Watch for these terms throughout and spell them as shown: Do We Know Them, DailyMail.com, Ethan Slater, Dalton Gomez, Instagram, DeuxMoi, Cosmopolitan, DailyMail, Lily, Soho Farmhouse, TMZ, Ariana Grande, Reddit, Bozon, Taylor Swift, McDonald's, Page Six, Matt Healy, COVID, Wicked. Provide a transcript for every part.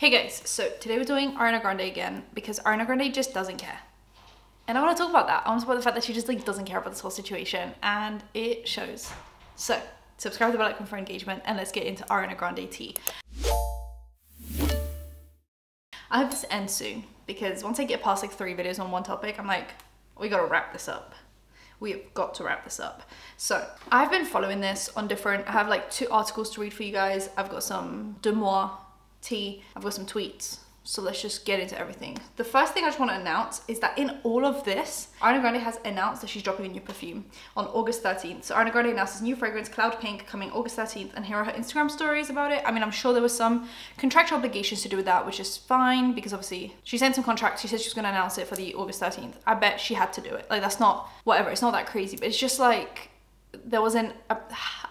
Hey guys, so today we're doing Ariana Grande again because Ariana Grande just doesn't care. And I want to talk about that. I want to talk about the fact that she just like doesn't care about this whole situation and it shows. So subscribe to the bell icon for engagement and let's get into Ariana Grande tea. I hope this ends soon because once I get past like 3 videos on one topic, I'm like, we gotta wrap this up. We've got to wrap this up. So I've been following this on different, I have like 2 articles to read for you guys. I've got some DeuxMoi tea, I've got some tweets, so let's just get into everything. The first thing I just want to announce is that in all of this, Ariana Grande has announced that she's dropping a new perfume on August 13th. So Ariana Grande announces new fragrance Cloud Pink coming August 13th and here are her Instagram stories about it. I mean, I'm sure there was some contractual obligations to do with that, which is fine because obviously she sent some contracts, she said she's going to announce it for the August 13th. I bet she had to do it. Like that's not, whatever, it's not that crazy, but it's just like, there wasn't,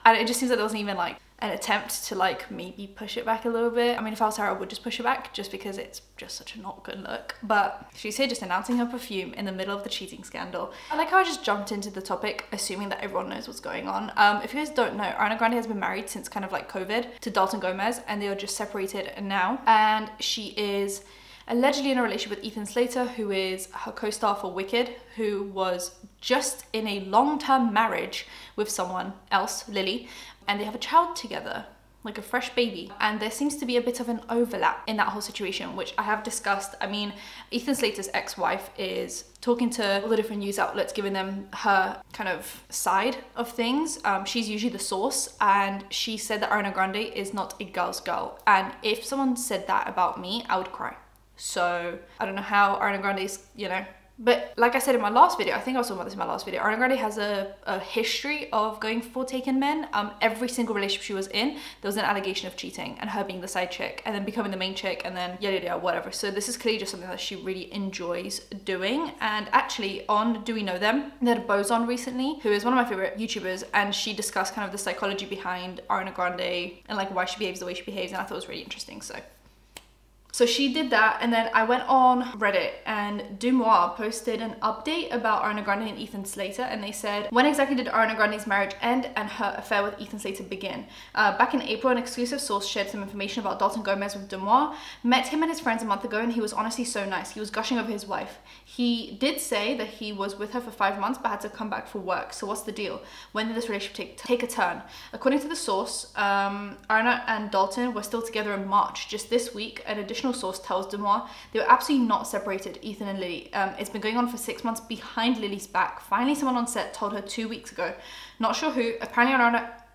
it just seems like there wasn't even like, an attempt to like maybe push it back a little bit. I mean, if I was her, I would just push it back just because it's just such a not good look. But she's here just announcing her perfume in the middle of the cheating scandal. I like how I just jumped into the topic assuming that everyone knows what's going on. If you guys don't know, Ariana Grande has been married since kind of like COVID to Dalton Gomez and they are just separated now. And she is allegedly in a relationship with Ethan Slater, who is her co-star for Wicked, who was just in a long-term marriage with someone else, Lily, and they have a child together, like a fresh baby. And there seems to be a bit of an overlap in that whole situation, which I have discussed. I mean, Ethan Slater's ex-wife is talking to all the different news outlets, giving them her kind of side of things. She's usually the source, and she said that Ariana Grande is not a girl's girl. And if someone said that about me, I would cry. So I don't know how Ariana Grande's, you know, but like I said in my last video, I think I was talking about this in my last video, Ariana Grande has a history of going for taken men. Every single relationship she was in, there was an allegation of cheating and her being the side chick and then becoming the main chick and then yada yada whatever. So this is clearly just something that she really enjoys doing. And actually on Do We Know Them, they had Bozon recently, who is one of my favorite YouTubers, and she discussed kind of the psychology behind Ariana Grande and like why she behaves the way she behaves, and I thought it was really interesting. So she did that, and then I went on Reddit and DeuxMoi posted an update about Ariana Grande and Ethan Slater, and they said, when exactly did Ariana Grande's marriage end and her affair with Ethan Slater begin? Back in April, an exclusive source shared some information about Dalton Gomez with DeuxMoi. Met him and his friends a month ago and he was honestly so nice. He was gushing over his wife. He did say that he was with her for 5 months but had to come back for work. So what's the deal? When did this relationship take a turn? According to the source, Ariana and Dalton were still together in March. Just this week, an additional source tells DeuxMoi they were absolutely not separated, Ethan and Lily. It's been going on for 6 months behind Lily's back. Finally, someone on set told her 2 weeks ago. Not sure who.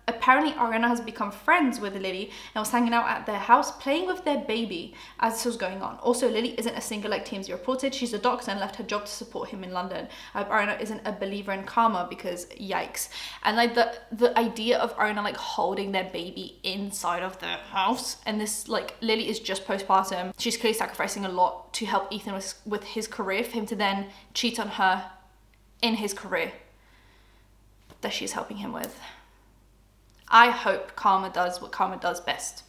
Apparently Ariana has become friends with Lily and was hanging out at their house playing with their baby as this was going on. Also, Lily isn't a singer like TMZ reported. She's a doctor and left her job to support him in London. I hope Ariana isn't a believer in karma because yikes. And like the idea of Ariana like holding their baby inside of their house, and this like Lily is just postpartum. She's clearly sacrificing a lot to help Ethan with his career, for him to then cheat on her in his career that she's helping him with. I hope karma does what karma does best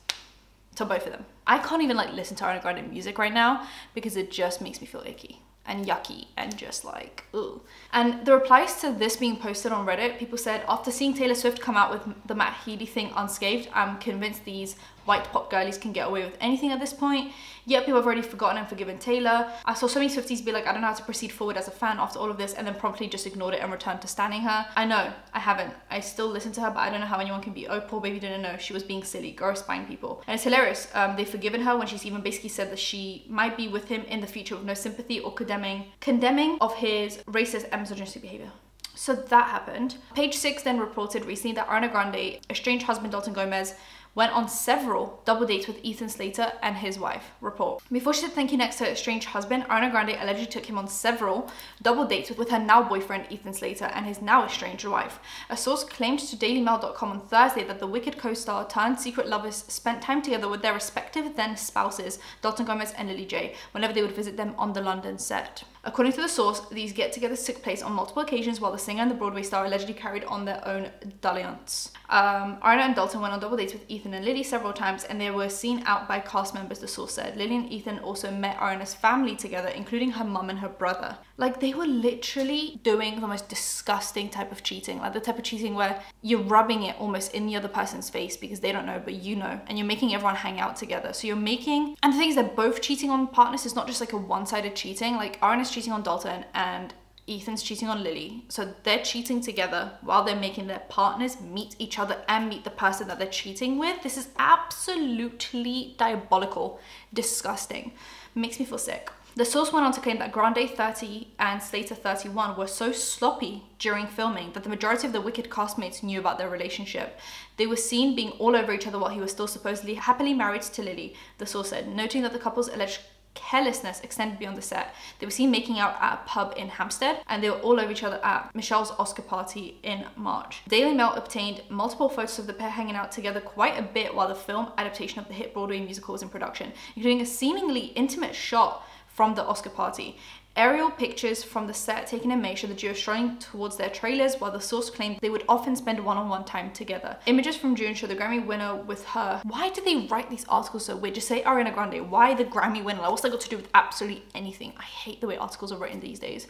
to both of them. I can't even like listen to Ariana Grande music right now because it just makes me feel icky and yucky and just like, ooh. And the replies to this being posted on Reddit, people said, after seeing Taylor Swift come out with the Matt Healy thing unscathed, I'm convinced these white pop girlies can get away with anything at this point. Yet people have already forgotten and forgiven Taylor. I saw so many Swifties be like, I don't know how to proceed forward as a fan after all of this, and then promptly just ignored it and returned to standing her. I know, I haven't. I still listen to her, but I don't know how anyone can be, oh, poor baby didn't know. She was being silly, girl spying people. And it's hilarious. They've forgiven her when she's even basically said that she might be with him in the future with no sympathy or condemning of his racist and misogynistic behavior. So that happened. Page Six then reported recently that Ariana Grande, estranged husband Dalton Gomez, went on several double dates with Ethan Slater and his wife, report. Before she said thank you next to her estranged husband, Ariana Grande allegedly took him on several double dates with her now boyfriend, Ethan Slater, and his now estranged wife. A source claimed to DailyMail.com on Thursday that the Wicked co-star turned secret lovers spent time together with their respective then spouses, Dalton Gomez and Lily J, whenever they would visit them on the London set. According to the source, these get-togethers took place on multiple occasions while the singer and the Broadway star allegedly carried on their own dalliance. Ariana and Dalton went on double dates with Ethan and Lily several times, and they were seen out by cast members, the source said. Lily and Ethan also met Ariana's family together, including her mum and her brother. Like, they were literally doing the most disgusting type of cheating, like the type of cheating where you're rubbing it almost in the other person's face because they don't know, but you know, and you're making everyone hang out together. So you're making, and the thing is, they're both cheating on partners. It's not just like a one-sided cheating. Like, Ariana's cheating on Dalton and Ethan's cheating on Lily. So they're cheating together while they're making their partners meet each other and meet the person that they're cheating with. This is absolutely diabolical, disgusting. Makes me feel sick. The source went on to claim that Grande, 30, and Slater, 31, were so sloppy during filming that the majority of the Wicked castmates knew about their relationship. They were seen being all over each other while he was still supposedly happily married to Lily, the source said, noting that the couple's alleged carelessness extended beyond the set. They were seen making out at a pub in Hampstead, and they were all over each other at Michelle's Oscar party in March. Daily Mail obtained multiple photos of the pair hanging out together quite a bit while the film adaptation of the hit Broadway musical was in production, including a seemingly intimate shot from the Oscar party. Aerial pictures from the set taken in May show the duo strolling towards their trailers, while the source claimed they would often spend one-on-one time together. Images from June show the Grammy winner with her. Why do they write these articles so weird? Just say Ariana Grande. Why the Grammy winner? Like, what's that got to do with absolutely anything? I hate the way articles are written these days.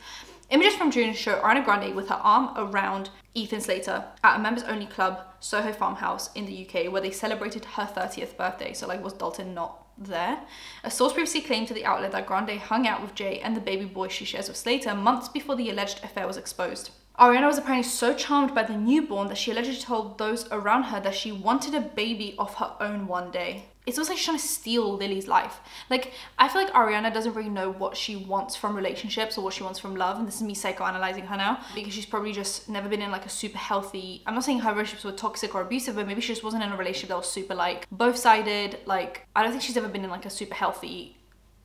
Images from June show Ariana Grande with her arm around Ethan Slater at a members-only club, Soho Farmhouse in the UK, where they celebrated her 30th birthday. So, like, was Dalton not there? A source previously claimed to the outlet that Grande hung out with Jay and the baby boy she shares with Slater months before the alleged affair was exposed. Ariana was apparently so charmed by the newborn that she allegedly told those around her that she wanted a baby of her own one day. It's almost like she's trying to steal Lily's life. Like, I feel like Ariana doesn't really know what she wants from relationships or what she wants from love, and this is me psychoanalyzing her now, because she's probably just never been in like a super healthy, I'm not saying her relationships were toxic or abusive, but maybe she just wasn't in a relationship that was super like both-sided. Like, I don't think she's ever been in like a super healthy,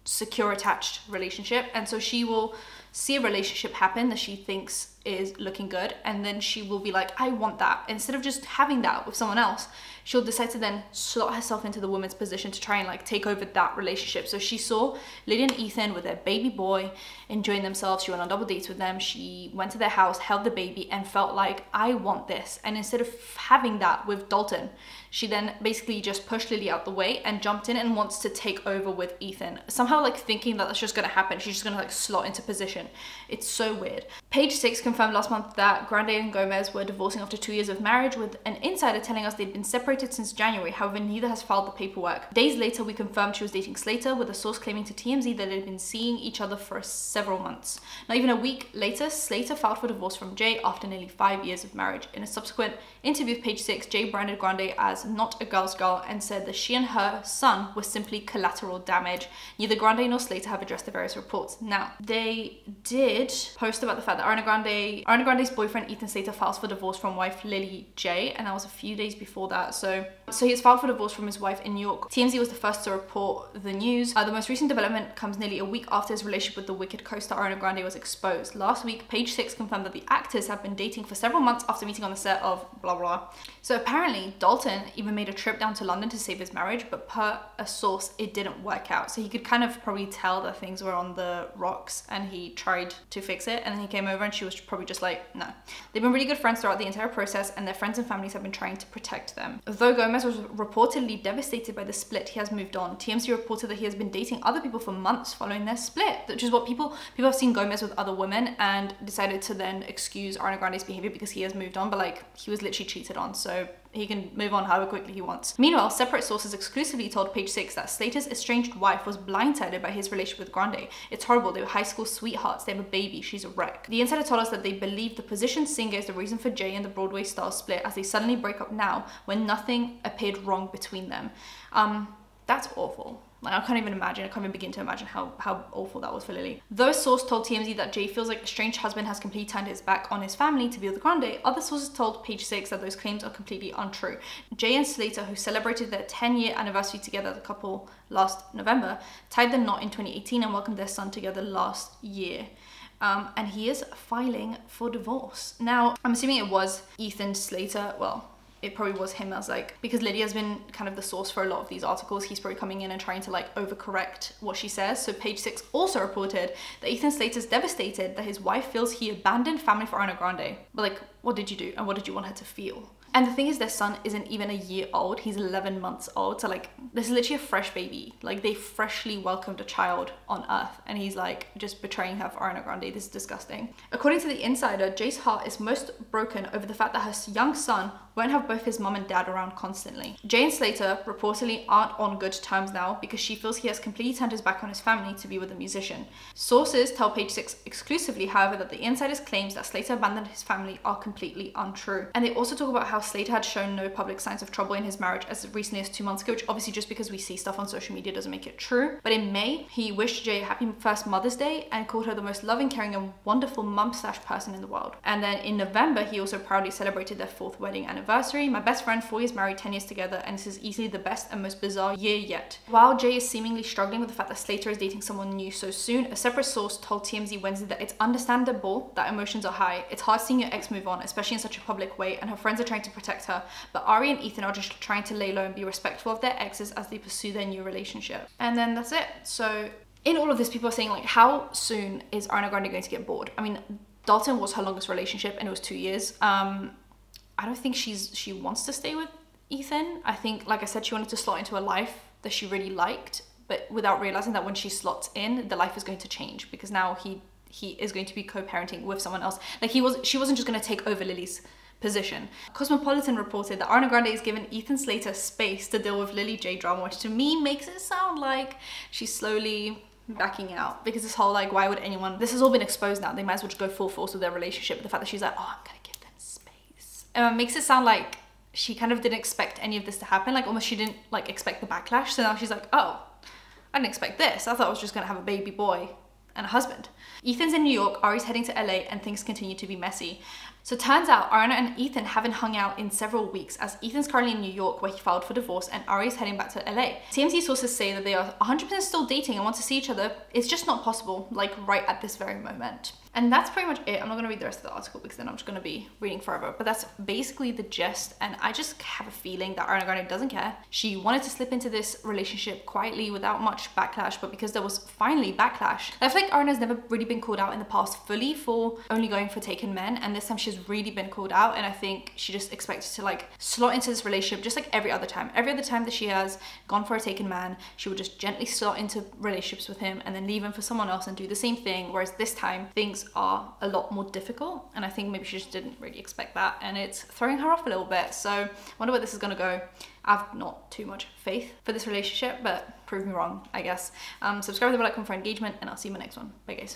secure, attached relationship, and so she will see a relationship happen that she thinks is looking good, and then she will be like, I want that. Instead of just having that with someone else, she'll decide to then slot herself into the woman's position to try and like take over that relationship. So she saw Lydia and Ethan with their baby boy enjoying themselves. She went on double dates with them. She went to their house, held the baby, and felt like, I want this. And instead of having that with Dalton, she then basically just pushed Lily out the way and jumped in and wants to take over with Ethan. Somehow like thinking that that's just gonna happen. She's just gonna like slot into position. It's so weird. Page Six confirmed last month that Grande and Gomez were divorcing after 2 years of marriage, with an insider telling us they'd been separated since January. However, neither has filed the paperwork. Days later, we confirmed she was dating Slater, with a source claiming to TMZ that they'd been seeing each other for several months. Not even a week later, Slater filed for divorce from Jay after nearly 5 years of marriage. In a subsequent interview with Page Six, Jay branded Grande as not a girl's girl and said that she and her son were simply collateral damage. Neither Grande nor Slater have addressed the various reports. Now, they did post about the fact that Ariana Grande's boyfriend Ethan Slater files for divorce from wife Lily J, and that was a few days before that. So he's filed for divorce from his wife in New York. TMZ was the first to report the news. The most recent development comes nearly a week after his relationship with the Wicked co-star Ariana Grande was exposed. Last week, Page Six confirmed that the actors have been dating for several months after meeting on the set of blah blah. So apparently, Dalton even made a trip down to London to save his marriage, but per a source, it didn't work out. So he could kind of probably tell that things were on the rocks, and he tried to fix it, and then he came over and she was probably just like, no. They've been really good friends throughout the entire process, and their friends and families have been trying to protect them. Though Gomez was reportedly devastated by the split, he has moved on. TMZ reported that he has been dating other people for months following their split, which is what people have seen Gomez with other women and decided to then excuse Ariana Grande's behavior because he has moved on, but like, he was literally cheated on, so he can move on however quickly he wants. Meanwhile, separate sources exclusively told Page Six that Slater's estranged wife was blindsided by his relationship with Grande. It's horrible. They were high school sweethearts. They have a baby. She's a wreck. The insider told us that they believe the position singer is the reason for Jay and the Broadway star split, as they suddenly break up now when nothing appeared wrong between them. That's awful. Like, I can't even imagine. I can't even begin to imagine how awful that was for Lily. Though a source told TMZ that Jay feels like the estranged husband has completely turned his back on his family to be with Grande, other sources told Page Six that those claims are completely untrue. Jay and Slater, who celebrated their 10-year anniversary together as a couple last November, tied the knot in 2018 and welcomed their son together last year. And he is filing for divorce. Now, I'm assuming it was Ethan Slater, well, it probably was him that's like, because Lydia's been kind of the source for a lot of these articles, he's probably coming in and trying to like overcorrect what she says. So Page Six also reported that Ethan Slater's devastated that his wife feels he abandoned family for Ariana Grande. But like, what did you do and what did you want her to feel? And the thing is, their son isn't even a year old, he's 11 months old. So like, this is literally a fresh baby. Like, they freshly welcomed a child on earth and he's like just betraying her for Ariana Grande. This is disgusting. According to The Insider, Jay's heart is most broken over the fact that her young son won't have both his mum and dad around constantly. Jay and Slater reportedly aren't on good terms now because she feels he has completely turned his back on his family to be with the musician. Sources tell Page Six exclusively, however, that The Insider's claims that Slater abandoned his family are completely untrue. And they also talk about how Slater had shown no public signs of trouble in his marriage as recently as 2 months ago, which obviously just because we see stuff on social media doesn't make it true. But in May, he wished Jay a happy first Mother's Day and called her the most loving, caring and wonderful mum/person in the world. And then in November, he also proudly celebrated their 4th wedding anniversary. My best friend, 4 years married, 10 years together, and this is easily the best and most bizarre year yet. While Jay is seemingly struggling with the fact that Slater is dating someone new so soon, a separate source told TMZ Wednesday that it's understandable that emotions are high. It's hard seeing your ex move on, especially in such a public way, and her friends are trying to protect her, but Ari and Ethan are just trying to lay low and be respectful of their exes as they pursue their new relationship. And then that's it. So in all of this, people are saying like, how soon is Ariana Grande going to get bored? I mean, Dalton was her longest relationship and it was 2 years. I don't think she wants to stay with Ethan. I think, like I said, she wanted to slot into a life that she really liked, but without realizing that when she slots in, the life is going to change because now he is going to be co-parenting with someone else. Like she wasn't just going to take over Lily's position. Cosmopolitan reported that Ariana Grande is given Ethan Slater space to deal with Lily J drama, which to me makes it sound like she's slowly backing out, because this whole like, why would anyone, this has all been exposed now, they might as well just go full force with their relationship. The fact that she's like, oh, I'm gonna give them space, makes it sound like she kind of didn't expect any of this to happen, like almost she didn't like expect the backlash. So now she's like, oh, I didn't expect this, I thought I was just gonna have a baby boy and a husband. Ethan's in New York, Ari's heading to LA, and things continue to be messy. So turns out Ariana and Ethan haven't hung out in several weeks, as Ethan's currently in New York where he filed for divorce and Ari's heading back to LA. TMZ sources say that they are 100% still dating and want to see each other. It's just not possible, like right at this very moment. And that's pretty much it. I'm not gonna read the rest of the article because then I'm just gonna be reading forever, but that's basically the gist. And I just have a feeling that Ariana Grande doesn't care. She wanted to slip into this relationship quietly without much backlash, but because there was finally backlash, I feel like Ariana's never really been called out in the past fully for only going for taken men, and this time she's really been called out. And I think she just expected to like slot into this relationship just like every other time that she has gone for a taken man, she would just gently slot into relationships with him and then leave him for someone else and do the same thing, whereas this time things are a lot more difficult. And I think maybe she just didn't really expect that, and it's throwing her off a little bit. So I wonder where this is gonna go. I've not too much faith for this relationship, but prove me wrong, I guess. Subscribe to the bell icon for engagement, and I'll see you in my next one. Bye guys.